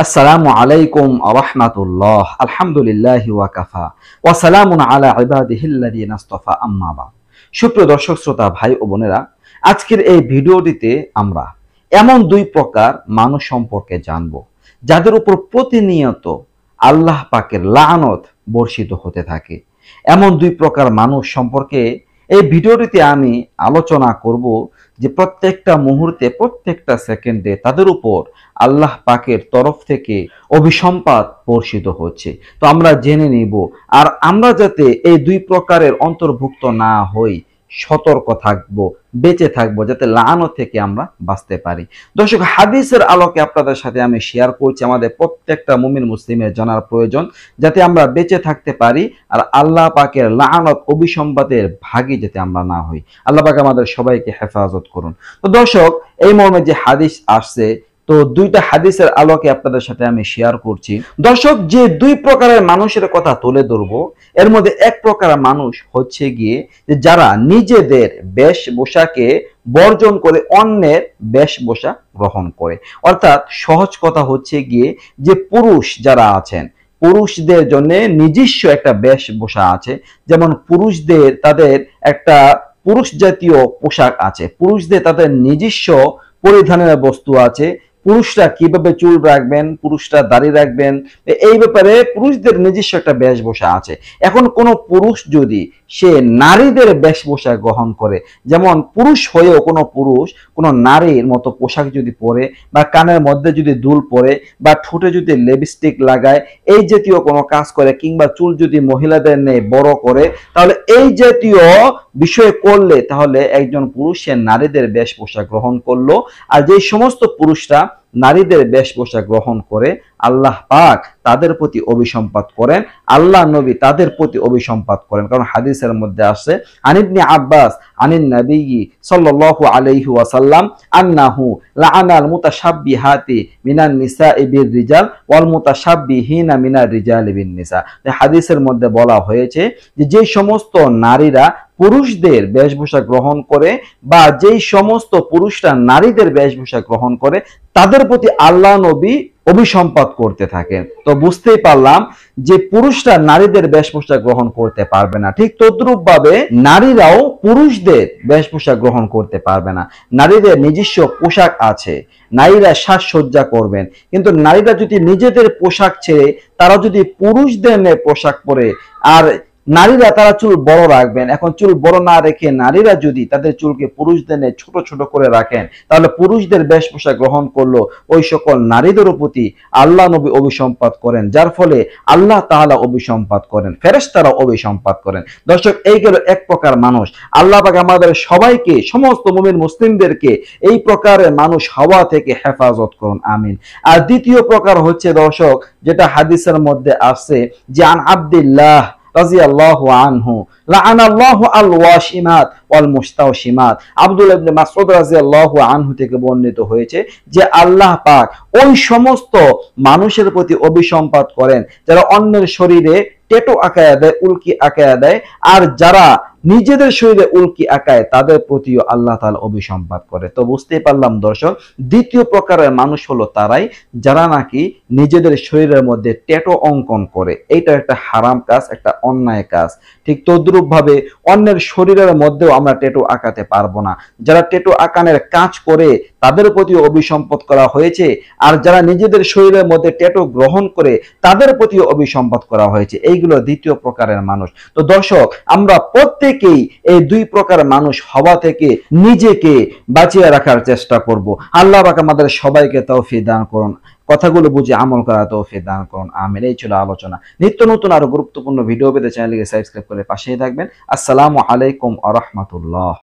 Assalamu alaikum wa rahmatullah, alhamdulillahi wa kafa, wa salamun ala ibadihi alladhina istafa amma ba'd. সুপ্রিয় দর্শক শ্রোতা ভাই ও বোনেরা, আজকের এই ভিডিওটিতে আমরা এমন দুই প্রকার মানুষ সম্পর্কে জানব যাদের উপর প্রতিনিয়ত আল্লাহ পাকের লানত বর্ষিত হতে থাকে। এমন দুই প্রকার মানুষ সম্পর্কে এই ভিডিওটিতে আমি আলোচনা করব যে প্রত্যেকটা মুহূর্তে প্রত্যেকটা সেকেন্ডে তাদের উপর আল্লাহ পাকের তরফ থেকে অভিসম্পাত বর্ষিত হচ্ছে। তো আমরা জেনে নিব, আর আমরা যাতে এই দুই প্রকারের অন্তর্ভুক্ত না হই সতর্ক থাকব, বেঁচে থাকব, যাতে লানত থেকে আমরা বাঁচতে পারি। দর্শক, হাদিসের আলোকে আপনাদের সাথে আমি শেয়ার করছি আমাদের প্রত্যেকটা মুমিন মুসলিমের জানার প্রয়োজন, যাতে আমরা বেঁচে থাকতে পারি আর আল্লাহ পাকের লানত অভিসম্পাতের ভাগী যাতে আমরা না হই। আল্লাহ পাক আমাদের সবাইকে হেফাজত করুন। তো দর্শক, এই মর্মে যে হাদিস আসছে, তো দুইটা হাদিসের আলোকে আপনাদের সাথে আমি শেয়ার করছি। দর্শক, যে দুই প্রকারের মানুষের কথা তুলে ধরব, এর মধ্যে এক প্রকার মানুষ হচ্ছে গিয়ে যারা নিজেদের বেশভূষাকে বর্জন করে অন্যের বেশভূষা গ্রহণ করে। অর্থাৎ সহজ কথা হচ্ছে গিয়ে যে পুরুষ যারা আছেন, পুরুষদের জন্য নিজস্ব একটা বেশভূষা আছে। যেমন পুরুষদের তাদের একটা পুরুষ জাতীয় পোশাক আছে, পুরুষদের তাদের নিজস্ব পরিধানের বস্তু আছে। পুরুষরা কিভাবে চুল রাখবেন, পুরুষরা দাড়ি রাখবেন, এই ব্যাপারে পুরুষদের নিজস্ব একটা বেশভূষা আছে। এখন কোনো পুরুষ যদি সে নারীদের বেশভূষা গ্রহণ করে, যেমন পুরুষ হয়েও কোনো পুরুষ কোনো নারীর মতো পোশাক যদি পরে, বা কানের মধ্যে যদি দুল পরে, বা ঠোঁটে যদি লিপস্টিক লাগায়, এই জাতীয় কোনো কাজ করে, কিংবা চুল যদি মহিলাদের নেয় বড় করে, তাহলে এই জাতীয় বিষয় করলে তাহলে একজন পুরুষ সে নারীদের বেশভূষা গ্রহণ করলো। আর যে সমস্ত পুরুষরা নারীদের বেশভূষা গ্রহণ করে, আল্লাহ পাক তাদের প্রতি অভিসম্পাত করেন, আল্লাহ নবী তাদের প্রতি অভিসম্পাত করেন। কারণ হাদিসের মধ্যে আসছে, আন ইবনে আব্বাস আনিন নবী সাল্লাল্লাহু আলাইহি ওয়াসাল্লাম আন্নাহু লাআনাল মুতাশাব্বিহাতি মিনান নিসাই বির রিজাল ওয়াল মুতাশাব্বিহিনা মিনার রিজালি বিন নিসা। হাদিসের মধ্যে বলা হয়েছে যে যে সমস্ত নারীরা পুরুষদের বেশভূষা গ্রহণ করে, বা যেই সমস্ত পুরুষরা নারীদের বেশভূষা গ্রহণ করে, তাদের প্রতি আল্লাহ নবী অভিসম্পাত করতে থাকেন। তো বুঝতেই পারলাম যে পুরুষরা নারীদের বেশভূষা গ্রহণ করতে পারবে না, ঠিক তদ্রূপভাবে নারীরাও পুরুষদের বেশভূষা গ্রহণ করতে পারবে না। নারীদের নিজস্ব পোশাক আছে, নারীরা সাজসজ্জা করবেন, কিন্তু নারীরা যদি নিজেদের পোশাক ছেড়ে তারা যদি পুরুষদের ন্যায় পোশাক পরে, আর নারীরা তারা চুল বড় রাখবেন, এখন চুল বড় না রেখে নারীরা যদি তাদের চুলকে পুরুষদের ন্যায় ছোট ছোট করে রাখেন, তাহলে পুরুষদের বেশভূষা গ্রহণ করলো, ওই সকল নারীদের প্রতি আল্লাহ নবী অভিসম্পাত করেন, যার ফলে আল্লাহ তাআলা অভিসম্পাত করেন, ফেরেশতারা অভিসম্পাত করেন। দর্শক, এই গেল এক প্রকার মানুষ। আল্লাহ পাক আমাদের সবাইকে, সমস্ত মুমিন মুসলিমদেরকে এই প্রকারের মানুষ হওয়া থেকে হেফাজত করুন, আমিন। আর দ্বিতীয় প্রকার হচ্ছে দর্শক, যেটা হাদিসের মধ্যে আসছে, যে আন আব্দুল্লাহ রাদিয়াল্লাহু আনহু লাআনাল্লাহু আল-ওয়াশিমাত ওয়াল-মুস্তাওশিমাত। আব্দুল্লাহ ইবনে মাসউদ রাদিয়াল্লাহু আনহু থেকে বর্ণিত হয়েছে যে আল্লাহ পাক ওই সমস্ত মানুষের প্রতি অভিসম্পাত করেন যারা অন্যের শরীরে টেটো আঁকায়া দেয়, উল্কি আঁকায়া দেয়, আর যারা নিজেদের শরীরে উল্কি আঁকায় তাদের প্রতিও আল্লাহ তাআলা অভিসম্পাত করে। তো বুঝতে পারলাম দর্শক, দ্বিতীয় প্রকারের মানুষ হলো তারাই যারা নাকি নিজেদের শরীরের মধ্যে টেটো অঙ্কন করে। এটা একটা হারাম কাজ, একটা অন্যায় কাজ। ঠিক তদ্রূপভাবে অন্যের শরীরের মধ্যেও আমরা টেটো আঁকাতে পারবো না। যারা টেটো আঁকানোর কাজ করে তাদের প্রতি অভিসম্পাত করা হয়েছে, আর যারা নিজেদের শরীরের মধ্যে টেটো গ্রহণ করে তাদের প্রতি অভিসম্পাত করা হয়েছে। এইগুলো দ্বিতীয় প্রকারের মানুষ। তো দর্শক, আমরা প্রত্যেকেই এই দুই প্রকার মানুষ হওয়া থেকে নিজেকে বাঁচিয়ে রাখার চেষ্টা করব। আল্লাহ পাক আমাদের সবাইকে তৌফিক দান করুন, কথাগুলো বুঝে আমল করা তৌফিক দান করুন, আমিন। এই ছিল আলোচনা। নিত্য নতুন আরো গুরুত্বপূর্ণ ভিডিও পেতে চ্যানেলকে সাবস্ক্রাইব করে পাশেই থাকবেন। আসসালামু আলাইকুম ওয়া রাহমাতুল্লাহ।